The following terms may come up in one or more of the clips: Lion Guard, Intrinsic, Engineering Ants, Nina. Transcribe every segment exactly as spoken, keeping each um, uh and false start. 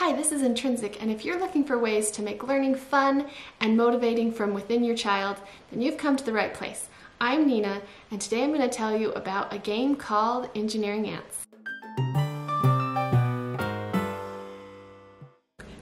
Hi, this is Intrinsic, and if you're looking for ways to make learning fun and motivating from within your child, then you've come to the right place. I'm Nina, and today I'm going to tell you about a game called Engineering Ants.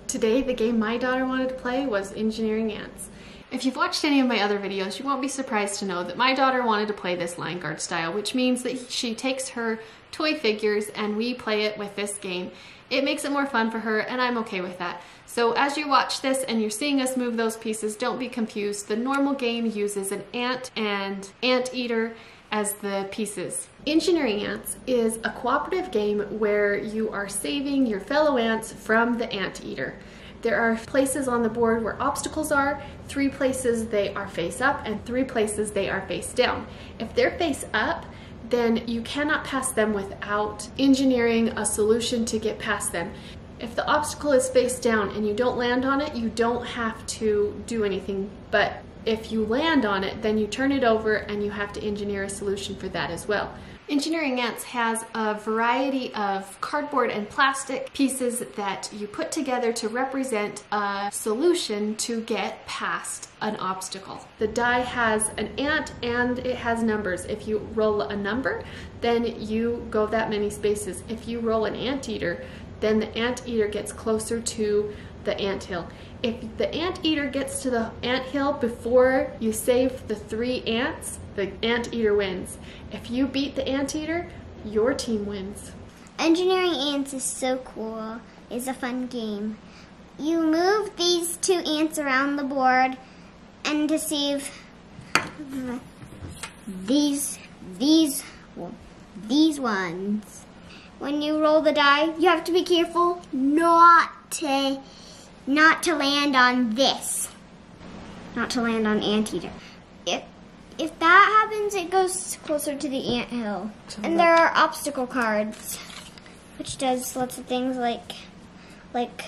Today, the game my daughter wanted to play was Engineering Ants. If you've watched any of my other videos, you won't be surprised to know that my daughter wanted to play this Lion Guard style, which means that she takes her toy figures and we play it with this game. It makes it more fun for her, and I'm okay with that. So as you watch this and you're seeing us move those pieces, don't be confused. The normal game uses an ant and anteater as the pieces. Engineering Ants is a cooperative game where you are saving your fellow ants from the anteater. There are places on the board where obstacles are, three places they are face up, and three places they are face down. If they're face up, then you cannot pass them without engineering a solution to get past them. If the obstacle is face down and you don't land on it, you don't have to do anything, but if you land on it, then you turn it over and you have to engineer a solution for that as well. Engineering Ants has a variety of cardboard and plastic pieces that you put together to represent a solution to get past an obstacle. The die has an ant and it has numbers. If you roll a number, then you go that many spaces. If you roll an anteater, then the anteater gets closer to the anthill. If the anteater gets to the anthill before you save the three ants, the anteater wins. If you beat the anteater, your team wins. Engineering Ants is so cool. It's a fun game. You move these two ants around the board and to save these, these, well, these ones. When you roll the die, you have to be careful not to not to land on this, not to land on anteater. If if that happens, it goes closer to the anthill. And there are obstacle cards, which does lots of things like like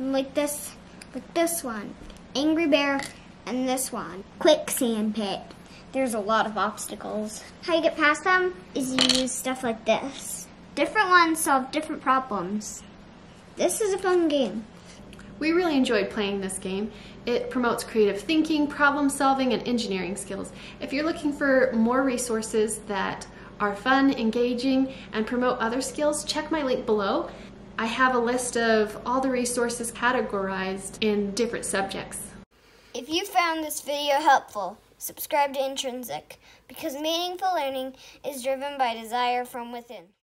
like this, like this one, Angry Bear, and this one, Quicksand Pit. There's a lot of obstacles. How you get past them is you use stuff like this. Different ones solve different problems. This is a fun game. We really enjoyed playing this game. It promotes creative thinking, problem solving, and engineering skills. If you're looking for more resources that are fun, engaging, and promote other skills, check my link below. I have a list of all the resources categorized in different subjects. If you found this video helpful, subscribe to Intrinsic, because meaningful learning is driven by desire from within.